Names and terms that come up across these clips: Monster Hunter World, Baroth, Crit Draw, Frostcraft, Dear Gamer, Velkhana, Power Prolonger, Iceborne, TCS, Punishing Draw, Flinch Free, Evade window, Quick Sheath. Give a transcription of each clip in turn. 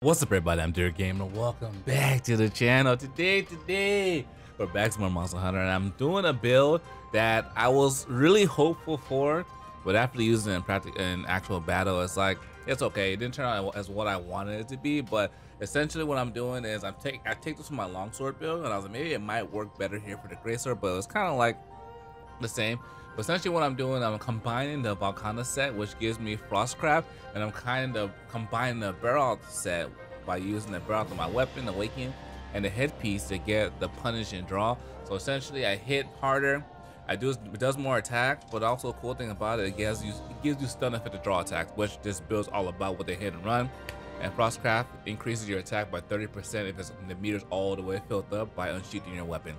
What's up, everybody? I'm Dear Gamer. Welcome back to the channel. Today, we're back to my Monster Hunter, and I'm doing a build that I was really hopeful for, but after using it in actual battle, it's like, it's okay. It didn't turn out as what I wanted it to be, but essentially what I'm doing is I take this from my longsword build, and I was like, maybe it might work better here for the greatsword, but it's kind of like the same. But essentially what I'm doing, I'm combining the Velkhana set, which gives me Frostcraft, and I'm kind of combining the Baroth set by using the Baroth on my weapon, Awakening, and the headpiece to get the Punishing Draw. So essentially I hit harder, it does more attack, but also a cool thing about it, it gives you stun effect to draw attacks, which this build's all about with the hit and run. And Frostcraft increases your attack by 30% if the meter's all the way filled up by unsheathing your weapon.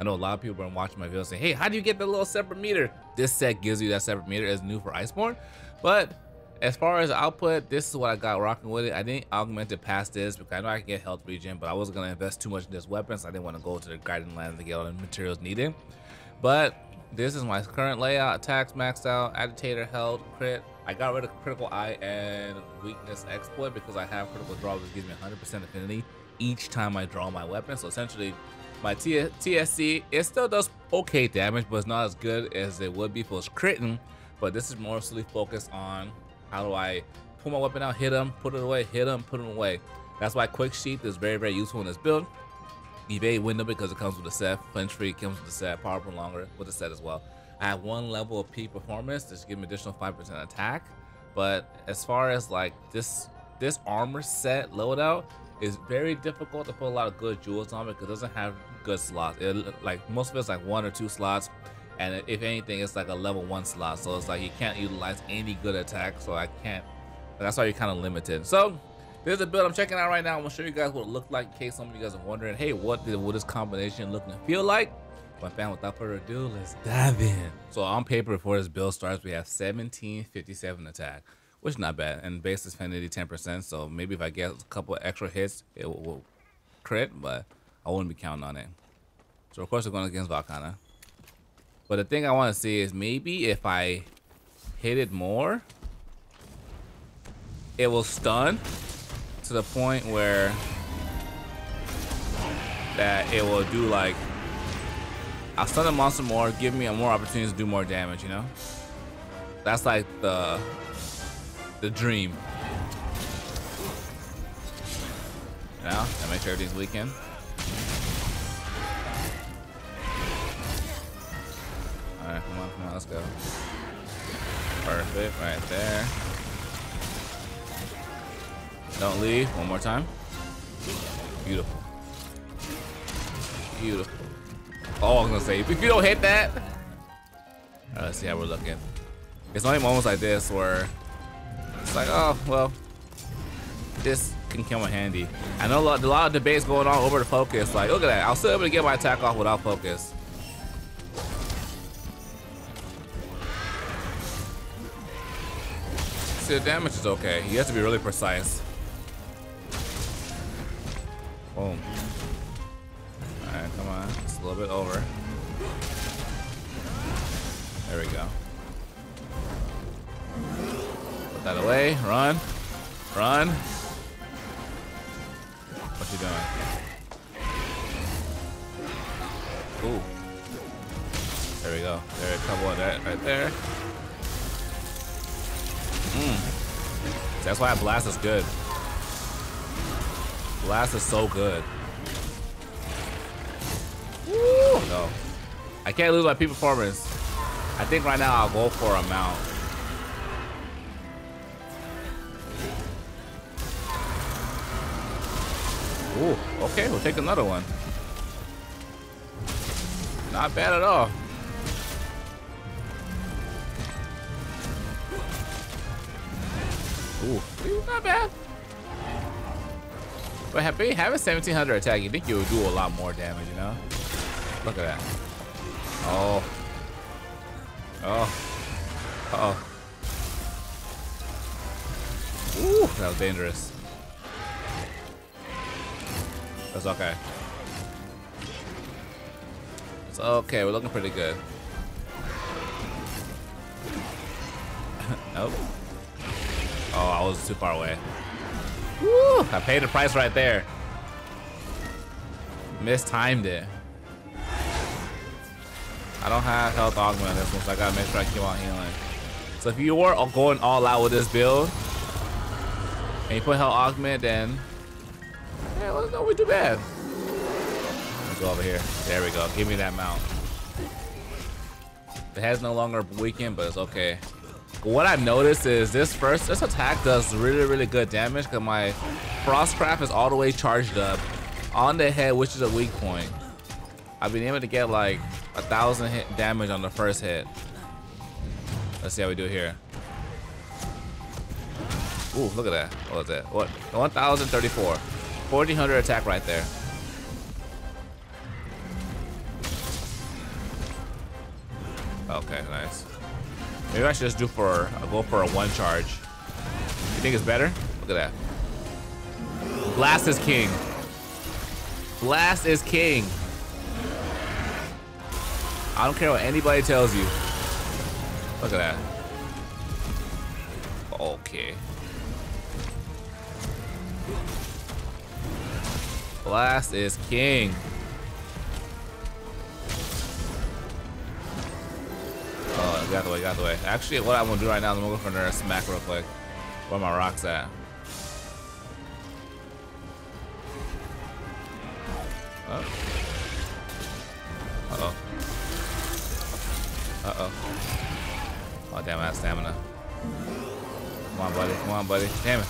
I know a lot of people are watching my videos saying, hey, how do you get the little separate meter? This set gives you that separate meter. It's new for Iceborne. But as far as output, this is what I got rocking with it. I didn't augment it past this because I know I can get health regen, but I wasn't going to invest too much in this weapon, so I didn't want to go to the Guiding Lands to get all the materials needed. But this is my current layout. Attacks maxed out, agitator held, crit. I got rid of critical eye and weakness exploit because I have critical draw, which gives me 100% affinity each time I draw my weapon. So essentially, my TSC, it still does okay damage, but it's not as good as it would be if it was critting. But this is mostly focused on how do I pull my weapon out, hit him, put it away, hit him, put him away. That's why Quick Sheath is very, very useful in this build. Evade window because it comes with the set. Flinch Free comes with the set. Power Prolonger with the set as well. I have one level of peak performance to give me additional 5% attack. But as far as like this armor set loadout, it's very difficult to put a lot of good jewels on it because it doesn't have good slots. Like most of it's like 1 or 2 slots, and if anything, it's like a level 1 slot. So it's like you can't utilize any good attack. So I can't. That's why you're kind of limited. So there's a build I'm checking out right now. I'm gonna show you guys what it looked like in case some of you guys are wondering, hey, what this combination look and feel like? But fam, without further ado, let's dive in. So on paper, before this build starts, we have 1757 attack, which is not bad, and base is affinity 10%, so maybe if I get a couple extra hits, it will crit, but I wouldn't be counting on it. So of course we're going against Velkhana. But the thing I want to see is maybe if I hit it more, it will stun to the point where that it will do like, I'll stun the monster more, give me more opportunities to do more damage, you know? That's like the dream. Now, I make sure everything's weakened. Alright, come on, let's go. Perfect, right there. Don't leave, one more time. Beautiful. Beautiful. Oh, I was gonna say, if you don't hit that. Alright, let's see how we're looking. It's only moments like this where it's like, oh, well, this can come in handy. I know a lot of debates going on over the focus. Like, look at that. I was still able to get my attack off without focus. See, the damage is okay. You have to be really precise. Boom. All right, come on. Just a little bit over. There we go. That away, run. What you doing? Ooh, there we go. There, a couple of that right there. That's why blast is good. Blast is so good. Woo! No, I can't lose my peak performance. I think right now I'll go for a mount. Ooh, okay, we'll take another one. Not bad at all. Ooh, not bad. But having 1700 attack, you think you would do a lot more damage, you know? Look at that. Oh. Oh. Uh-oh. Ooh, that was dangerous. That's okay. It's okay. We're looking pretty good. Nope. Oh, I was too far away. Woo! I paid the price right there. Mistimed it. I don't have health augment on this one, so I gotta make sure I keep on healing. So if you were going all out with this build, and you put health augment, then yeah, let's not do bad. Let's go over here. There we go. Give me that mount. It has no longer weakened, but it's okay. But what I've noticed is this attack does really good damage because my Frostcraft is all the way charged up on the head, which is a weak point. I've been able to get like 1,000 hit damage on the first hit. Let's see how we do here. Ooh, look at that. What was that? What? 1,034. 1,400 attack right there. Okay, nice. Maybe I should just go for a one charge. You think it's better? Look at that. Blast is king. Blast is king. I don't care what anybody tells you. Look at that. Okay. Blast is king. Oh, got the way, got the way. Actually, what I'm gonna do right now is I'm gonna go for another smack real quick. Where my rocks at? Oh. Uh-oh. Uh-oh. Oh, damn, I have stamina. Come on, buddy. Come on, buddy. Damn it.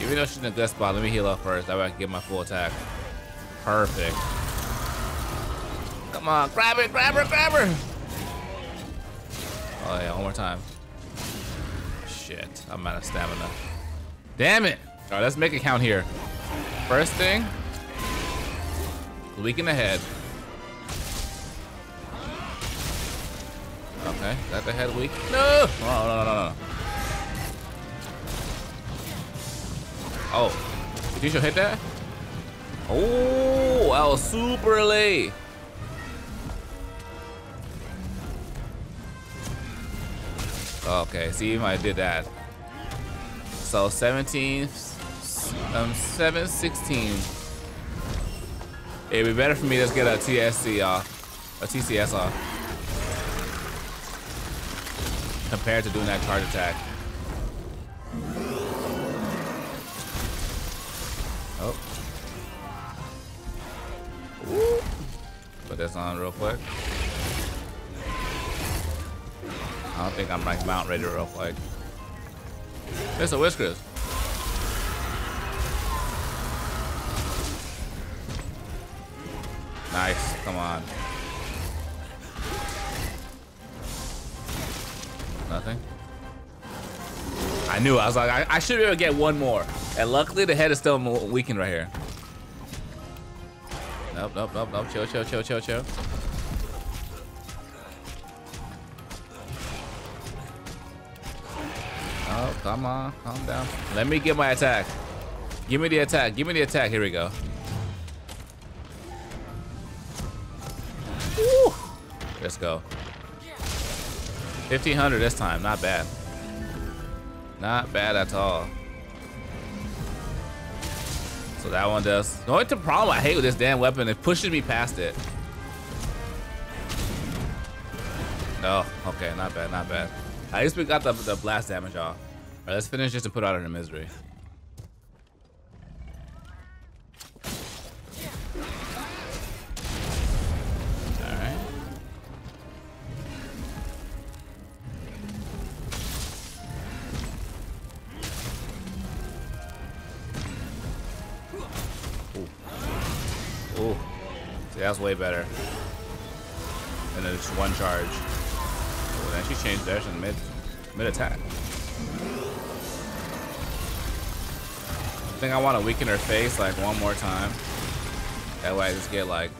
Even though she's in a good spot, let me heal up first. That way I can get my full attack. Perfect. Come on. Grab it, grab her, grab her. Oh, yeah. One more time. Shit. I'm out of stamina. Damn it. All right, let's make it count here. First thing, leak in the head. Okay, got the head weak. No! Oh, no, no, no, no. Oh, did you hit that? Oh, I was super late. Okay, see if I did that. So 716. It'd be better for me to just get a TSC off, a TCS off, compared to doing that card attack. Oh. Ooh. Put this on real quick. I don't think I'm like mount ready real quick. There's a Whiskers. Nice, come on. Nothing. I knew. I was like, I should be able to get one more. And luckily, the head is still weakened right here. Nope, nope, nope, nope. Chill, chill, chill, chill, chill. Oh, come on. Calm down. Let me get my attack. Give me the attack. Give me the attack. Here we go. Woo. Let's go. 1,500 this time, not bad. Not bad at all. So that one does. The only problem I hate with this damn weapon, it pushes me past it. No, okay, not bad, not bad. At least we got the blast damage off. All right, let's finish just to put out of the misery. That's way better. And then it's one charge. Oh, then she changed theirs in mid attack. I think I want to weaken her face like one more time. That way I just get like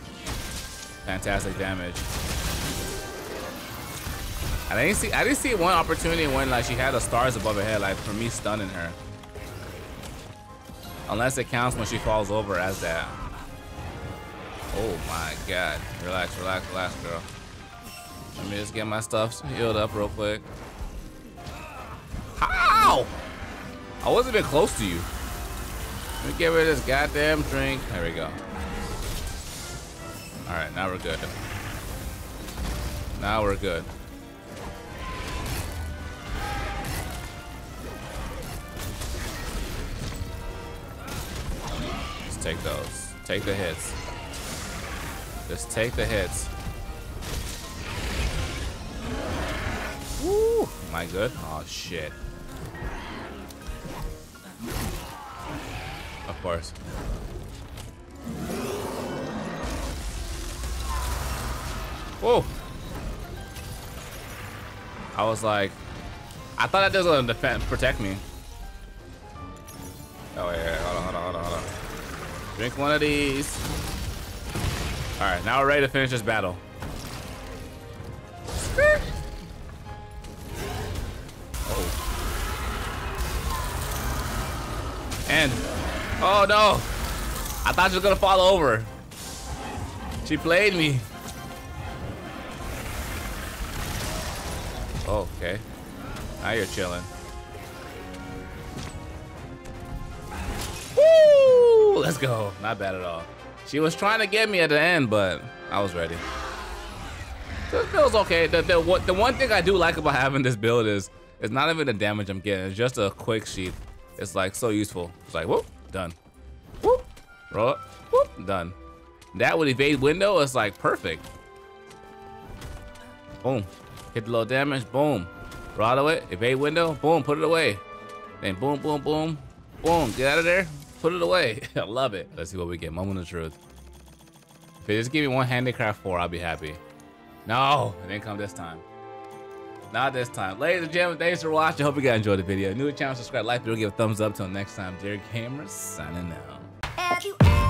fantastic damage. And I didn't see one opportunity when like she had the stars above her head, like for me stunning her. Unless it counts when she falls over as that. Oh my god. Relax, relax, relax, girl. Let me just get my stuff healed up real quick. How? I wasn't even close to you. Let me get rid of this goddamn drink. There we go. All right, now we're good. Now we're good. Just take those. Take the hits. Just take the hits. Woo! Am I good? Oh shit. Of course. Whoa! I was like, I thought that doesn't defend, protect me. Oh yeah, hold on. Drink one of these. All right, now we're ready to finish this battle. Oh. And, oh no. I thought she was gonna fall over. She played me. Oh, okay, now you're chilling. Woo! Let's go. Not bad at all. She was trying to get me at the end, but I was ready. It feels okay. The one thing I do like about having this build is it's not even the damage I'm getting. It's just a quick sheath. It's like so useful. It's like whoop, done. Whoop, roll up, whoop, done. That with evade window is like perfect. Boom. Hit the little damage, boom. Roll out of it, evade window, boom, put it away. Then boom, boom, boom, boom, get out of there, put it away. I love it. Let's see what we get, moment of truth. If they just give me one handicraft 4, I'll be happy. No, it didn't come this time. Not this time. Ladies and gentlemen, thanks for watching. Hope you guys enjoyed the video. New to the channel, subscribe, like, video, give a thumbs up. Till next time, Dear Gamer, signing out.